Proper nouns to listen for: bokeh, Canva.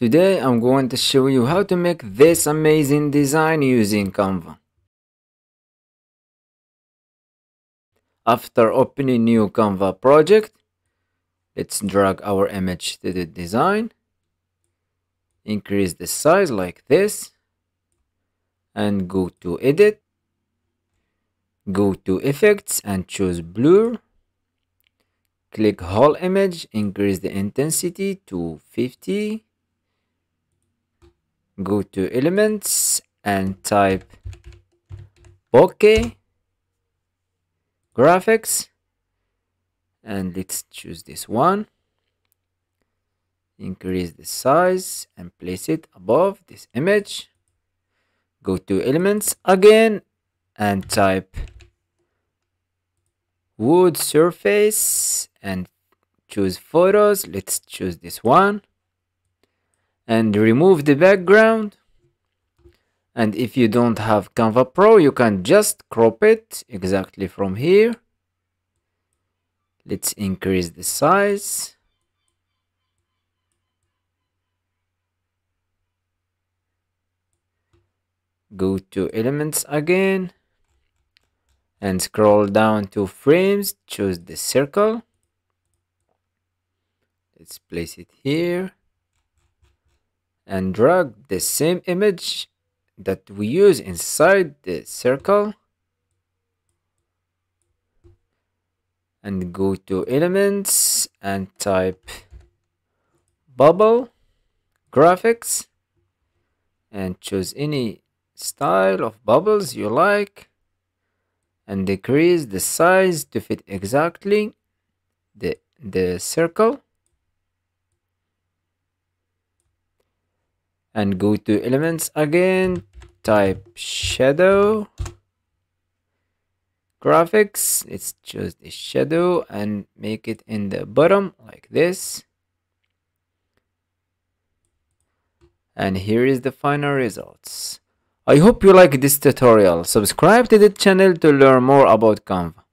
Today I'm going to show you how to make this amazing design using Canva. After opening new Canva project, let's drag our image to the design, increase the size like this, and go to edit, go to effects and choose blur, click whole image, increase the intensity to 50, go to elements and type bokeh graphics, and let's choose this one, increase the size and place it above this image, go to elements again and type wood surface and choose photos. Let's choose this one and remove the background. And if you don't have Canva Pro, you can just crop it exactly from here. Let's increase the size. Go to elements again and scroll down to frames, choose the circle. Let's place it here and drag the same image that we use inside the circle and go to elements and type bubble graphics and choose any style of bubbles you like and decrease the size to fit exactly the circle and go to elements again, type shadow graphics. Let's choose the shadow and make it in the bottom like this, and here is the final results. I hope you like this tutorial. Subscribe to the channel to learn more about Canva.